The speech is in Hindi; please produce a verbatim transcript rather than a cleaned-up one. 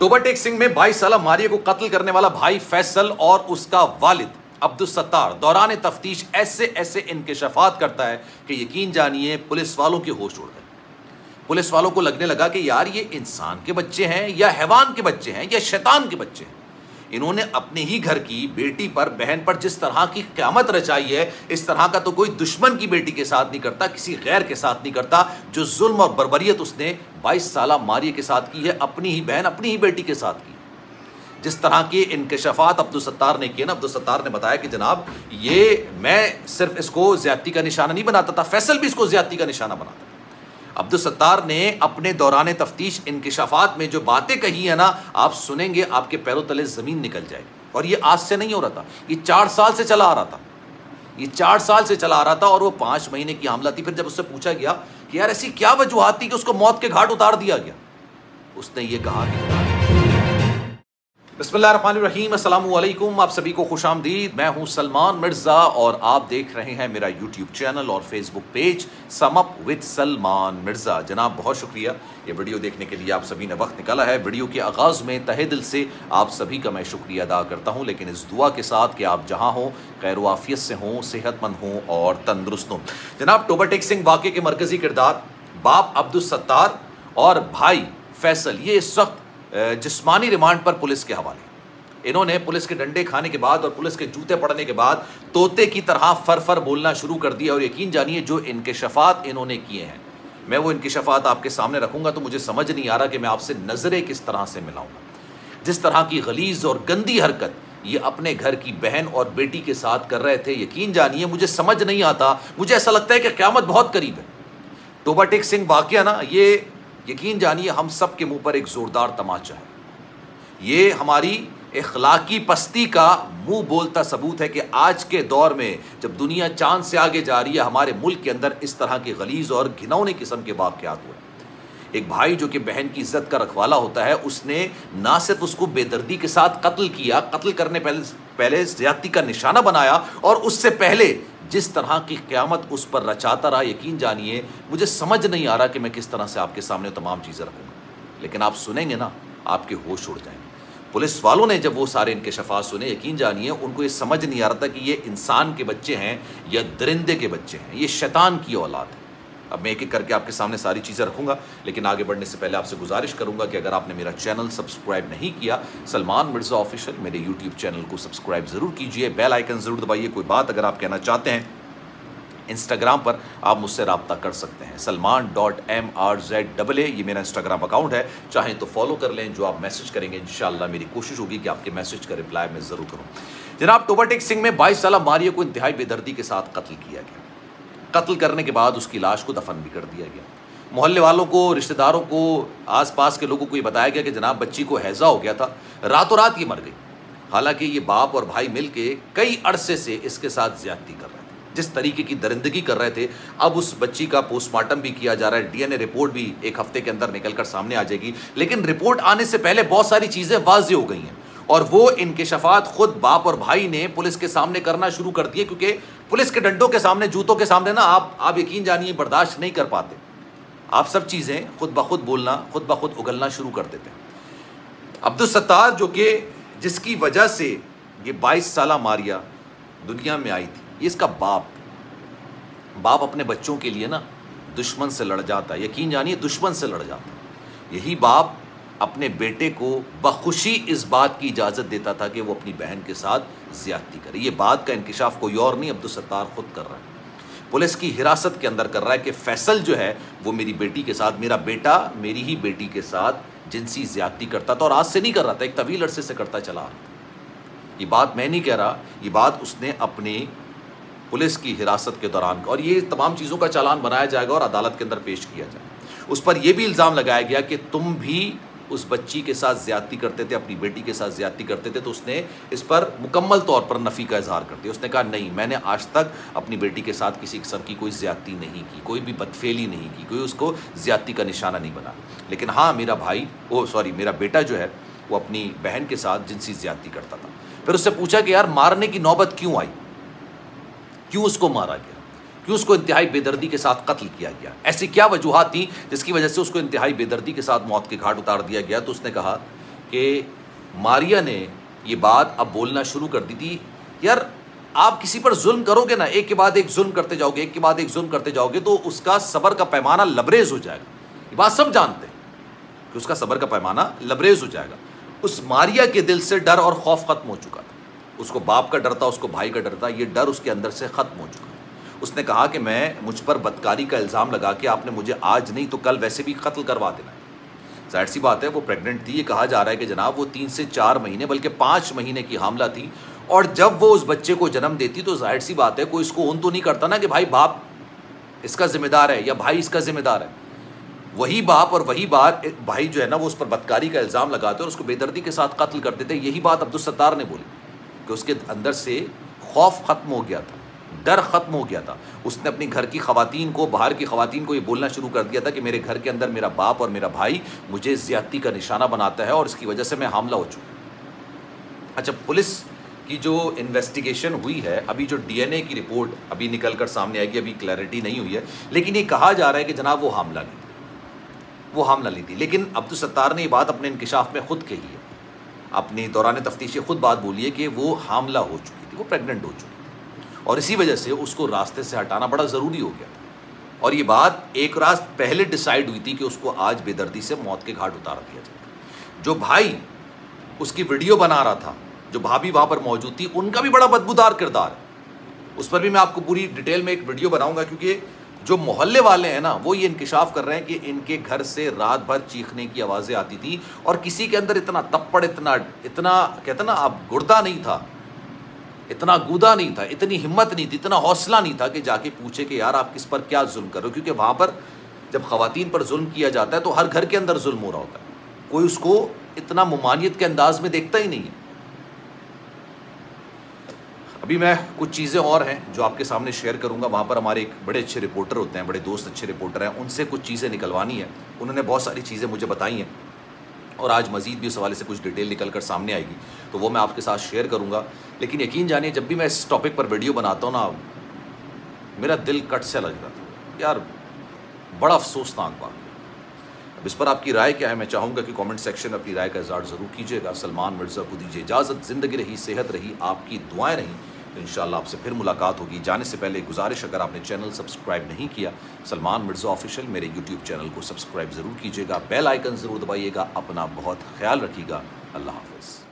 टोबा टेक सिंह में बाईस साल मारिया को कत्ल करने वाला भाई फैसल और उसका वालिद अब्दुल सत्तार दौरान तफ्तीश ऐसे ऐसे इंकशाफात करता है कि यकीन जानिए पुलिस वालों के होश उड़ गए। पुलिस वालों को लगने लगा कि यार ये इंसान के बच्चे हैं या हैवान के बच्चे हैं या शैतान के बच्चे हैं। इन्होंने अपने ही घर की बेटी पर, बहन पर जिस तरह की क़यामत रचाई है, इस तरह का तो कोई दुश्मन की बेटी के साथ नहीं करता, किसी गैर के साथ नहीं करता। जो जुल्म और बर्बरियत उसने बाईस साल मारिया के साथ की है, अपनी ही बहन, अपनी ही बेटी के साथ की। जिस तरह के इंकशाफात अब्दुल सत्तार ने किए ना, अब्दुल सत्तार ने बताया कि जनाब ये मैं सिर्फ इसको ज्यादती का निशाना नहीं बनाता था, फैसल भी इसको ज्यादती का निशाना बनाता था। अब्दुल सत्तार ने अपने दौरान तफ्तीश इंकशाफात में जो बातें कही है ना, आप सुनेंगे आपके पैरों तले ज़मीन निकल जाएगी। और ये आज से नहीं हो रहा था, ये चार साल से चला आ रहा था, ये चार साल से चला आ रहा था। और वो पाँच महीने की हामला थी। फिर जब उससे पूछा गया कि यार ऐसी क्या वजूहत थी कि उसको मौत के घाट उतार दिया गया, उसने ये कहा कि बिस्मिल्लाहिर्रहमानिर्रहीम, अस्सलामुअलैकुम, आप सभी को खुश आमदीद। मैं हूं सलमान मिर्ज़ा और आप देख रहे हैं मेरा यूट्यूब चैनल और Facebook page sum up with Salman Mirza. जनाब बहुत शुक्रिया ये वीडियो देखने के लिए, आप सभी ने वक्त निकाला है। वीडियो के आगाज़ में तहे दिल से आप सभी का मैं शुक्रिया अदा करता हूं, लेकिन इस दुआ के साथ कि आप जहां हों खैर व आफियत से हों, सेहतमंद हों और तंदुरुस्त हों। जनाब टोबा टेक सिंह वाक़े के मरकज़ी किरदार बाप अब्दुल सत्तार और भाई फैसल ये इस वक्त जिस्मानी रिमांड पर पुलिस के हवाले। इन्होंने पुलिस के डंडे खाने के बाद और पुलिस के जूते पड़ने के बाद तोते की तरह फर फर बोलना शुरू कर दिया। और यकीन जानिए जो इंकशाफात इन्होंने किए हैं, मैं वो इंकशाफात आपके सामने रखूंगा तो मुझे समझ नहीं आ रहा कि मैं आपसे नज़रें किस तरह से मिलाऊंगा। जिस तरह की गलीज़ और गंदी हरकत ये अपने घर की बहन और बेटी के साथ कर रहे थे, यकीन जानिए मुझे समझ नहीं आता। मुझे ऐसा लगता है कि क़यामत बहुत करीब है। टोबा टेक सिंह वाक़या ना, ये यकीन जानिए हम सब के मुंह पर एक ज़ोरदार तमाचा है। ये हमारी इखलाकी पस्ती का मुंह बोलता सबूत है कि आज के दौर में जब दुनिया चांद से आगे जा रही है, हमारे मुल्क के अंदर इस तरह के गलीज़ और घिनौने किस्म के वाक़यात हुए। एक भाई जो कि बहन की इज्जत का रखवाला होता है, उसने ना सिर्फ उसको बेदर्दी के साथ कत्ल किया, कत्ल करने पहले पहले ज़्यादती का निशाना बनाया, और उससे पहले जिस तरह की क़यामत उस पर रचाता रहा, यकीन जानिए मुझे समझ नहीं आ रहा कि मैं किस तरह से आपके सामने तमाम चीज़ें रखूँगा। लेकिन आप सुनेंगे ना, आपके होश उड़ जाएंगे। पुलिस वालों ने जब वो सारे इंकशाफात सुने, यकीन जानिए उनको ये समझ नहीं आ रहा था कि ये इंसान के बच्चे हैं या दरिंदे के बच्चे हैं, ये शैतान की औलाद है। अब मैं एक एक करके आपके सामने सारी चीज़ें रखूंगा, लेकिन आगे बढ़ने से पहले आपसे गुजारिश करूंगा कि अगर आपने मेरा चैनल सब्सक्राइब नहीं किया, सलमान मिर्ज़ा ऑफिशियल मेरे यूट्यूब चैनल को सब्सक्राइब ज़रूर कीजिए, बेल आइकन ज़रूर दबाइए। कोई बात अगर आप कहना चाहते हैं इंस्टाग्राम पर आप मुझसे रब्ता कर सकते हैं, Salman dot M R Z double A ये मेरा इंस्टाग्राम अकाउंट है, चाहें तो फॉलो कर लें। जो आप मैसेज करेंगे इंशाल्लाह मेरी कोशिश होगी कि आपके मैसेज का रिप्लाई मैं ज़रूर करूँ। जनाब टोबा टेक सिंह में बाईस साल मारिया को इंतहाई बेदर्दी के साथ कत्ल किया गया। कत्ल करने के बाद उसकी लाश को दफन भी कर दिया गया। मोहल्ले वालों को, रिश्तेदारों को, आसपास के लोगों को ये बताया गया कि जनाब बच्ची को हैज़ा हो गया था, रातों रात ये मर गई। हालांकि ये बाप और भाई मिलके कई अरसे से इसके साथ ज़्यादती कर रहे थे, जिस तरीके की दरिंदगी कर रहे थे। अब उस बच्ची का पोस्टमार्टम भी किया जा रहा है, डी एन ए रिपोर्ट भी एक हफ्ते के अंदर निकल कर सामने आ जाएगी। लेकिन रिपोर्ट आने से पहले बहुत सारी चीज़ें वाज़े हो गई हैं, और वो इंकशाफात खुद बाप और भाई ने पुलिस के सामने करना शुरू कर दिए, क्योंकि पुलिस के डंडों के सामने, जूतों के सामने ना आप आप यकीन जानिए बर्दाश्त नहीं कर पाते। आप सब चीज़ें खुद ब खुद बोलना, खुद ब खुद उगलना शुरू कर देते हैं। अब्दुल सत्तार जो कि जिसकी वजह से ये बाईस साल मारिया दुनिया में आई थी, ये इसका बाप बाप अपने बच्चों के लिए ना दुश्मन से लड़ जाता है, यकीन जानिए दुश्मन से लड़ जाता। यही बाप अपने बेटे को बखुशी इस बात की इजाज़त देता था कि वो अपनी बहन के साथ ज़्यादती करे। ये बात का इंकशाफ कोई और नहीं, अब्दुल सत्तार खुद कर रहा है, पुलिस की हिरासत के अंदर कर रहा है कि फैसल जो है वो मेरी बेटी के साथ, मेरा बेटा मेरी ही बेटी के साथ जिनसी ज़्यादती करता था, और आज से नहीं कर रहा था, एक तवील अरसे से करता चला रहा था। ये बात मैं नहीं कह रहा, ये बात उसने अपने पुलिस की हिरासत के दौरान, और ये तमाम चीज़ों का चालान बनाया जाएगा और अदालत के अंदर पेश किया जाएगा। उस पर यह भी इल्ज़ाम लगाया गया कि तुम भी उस बच्ची के साथ ज्यादती करते थे, अपनी बेटी के साथ ज्यादती करते थे। तो उसने इस पर मुकम्मल तौर पर नफ़ी का इजहार कर दिया। उसने कहा नहीं, मैंने आज तक अपनी बेटी के साथ किसी किस्म की कोई ज्यादती नहीं की, कोई भी बदफेली नहीं की, कोई उसको ज्यादती का निशाना नहीं बना। लेकिन हाँ, मेरा भाई ओ सॉरी मेरा बेटा जो है वो अपनी बहन के साथ जिनसी ज्यादती करता था। फिर उससे पूछा कि यार मारने की नौबत क्यों आई, क्यों उसको मारा गया, क्यों उसको इंतहाई बेदर्दी के साथ कत्ल किया गया, ऐसी क्या वजूहत थी जिसकी वजह से उसको इंतहाई बेदर्दी के साथ मौत के घाट उतार दिया गया। तो उसने कहा कि मारिया ने ये बात अब बोलना शुरू कर दी थी, यार आप किसी पर जुल्म करोगे ना, एक के बाद एक जुल्म करते जाओगे, एक के बाद एक जुल्म करते जाओगे तो उसका सब्र का पैमाना लबरेज हो जाएगा। ये बात सब जानते हैं कि उसका सब्र का पैमाना लबरेज हो जाएगा। उस मारिया के दिल से डर और खौफ खत्म हो चुका था। उसको बाप का डर था, उसको भाई का डर था, ये डर उसके अंदर से ख़त्म हो चुका। उसने कहा कि मैं, मुझ पर बदकारी का इल्ज़ाम लगा कि आपने मुझे आज नहीं तो कल वैसे भी कत्ल करवा देना है। जाहिर सी बात है वो प्रेग्नेंट थी। ये कहा जा रहा है कि जनाब वो तीन से चार महीने बल्कि पाँच महीने की हामला थी, और जब वो उस बच्चे को जन्म देती तो जाहिर सी बात है कोई इसको उन तो नहीं करता ना कि भाई बाप इसका ज़िम्मेदार है या भाई इसका ज़िम्मेदार है। वही बाप और वही बार भाई जो है ना वो उस पर बदकारी का इल्ज़ाम लगाते और उसको बेदर्दी के साथ कत्ल करते थे। यही बात अब्दुल सत्तार ने बोली कि उसके अंदर से खौफ ख़त्म हो गया था, डर ख़त्म हो गया था। उसने अपनी घर की ख़वातीन को, बाहर की ख़वातीन को ये बोलना शुरू कर दिया था कि मेरे घर के अंदर मेरा बाप और मेरा भाई मुझे ज़्यादती का निशाना बनाता है और इसकी वजह से मैं हमला हो चुका। अच्छा, पुलिस की जो इन्वेस्टिगेशन हुई है, अभी जो डीएनए की रिपोर्ट अभी निकल कर सामने आएगी, अभी क्लैरिटी नहीं हुई है, लेकिन ये कहा जा रहा है कि जनाब वो हमला नहीं, वो हमला नहीं थी। लेकिन अब्दुल सत्तार ने ये बात अपने इंकशाफ में ख़ुद कही है, अपने दौरान तफ्तीश ख़ुद बात बोली है कि वो हमला हो चुकी थी, वो प्रेग्नेंट हो चुकी थी और इसी वजह से उसको रास्ते से हटाना बड़ा ज़रूरी हो गया था। और ये बात एक रात पहले डिसाइड हुई थी कि उसको आज बेदर्दी से मौत के घाट उतार दिया जाएगा। जो भाई उसकी वीडियो बना रहा था, जो भाभी वहाँ पर मौजूद थी, उनका भी बड़ा बदबूदार किरदार है। उस पर भी मैं आपको पूरी डिटेल में एक वीडियो बनाऊँगा, क्योंकि जो मोहल्ले वाले हैं ना वो ये इंकशाफ कर रहे हैं कि इनके घर से रात भर चीखने की आवाज़ें आती थी और किसी के अंदर इतना थप्पड़, इतना इतना कहते ना आप, गुर्दा नहीं था, इतना गूदा नहीं था, इतनी हिम्मत नहीं थी, इतना हौसला नहीं था कि जाके पूछे कि यार आप किस पर क्या जुल्म कर रहे हो। क्योंकि वहाँ पर जब ख़वातीन पर जुल्म किया जाता है तो हर घर के अंदर जुल्म हो रहा होता है, कोई उसको इतना मुमानियत के अंदाज में देखता ही नहीं है। अभी मैं कुछ चीज़ें और हैं जो आपके सामने शेयर करूँगा। वहाँ पर हमारे एक बड़े अच्छे रिपोर्टर होते हैं, बड़े दोस्त अच्छे रिपोर्टर हैं, उनसे कुछ चीज़ें निकलवानी है। उन्होंने बहुत सारी चीज़ें मुझे बताई हैं और आज मज़ीद भी उस हवाले से कुछ डिटेल निकल कर सामने आएगी, तो वो मैं आपके साथ शेयर करूँगा। लेकिन यकीन जानिए जब भी मैं इस टॉपिक पर वीडियो बनाता हूँ ना, मेरा दिल कट से लग जाता है, यार बड़ा अफसोसनाक बात है। अब इस पर आपकी राय क्या है, मैं चाहूँगा कि कमेंट सेक्शन में अपनी राय का इज़हार ज़रूर कीजिएगा। सलमान मिर्ज़ा को दीजिए इजाज़त। ज़िंदगी रही, सेहत रही, आपकी दुआएँ रहीं, तो इंशाल्लाह आपसे फिर मुलाकात होगी। जाने से पहले गुजारिश, अगर आपने चैनल सब्सक्राइब नहीं किया, सलमान मिर्ज़ा ऑफिशियल मेरे यूट्यूब चैनल को सब्सक्राइब ज़रूर कीजिएगा, बेल आइकन ज़रूर दबाइएगा। अपना बहुत ख्याल रखिएगा। अल्लाह हाफ़िज़।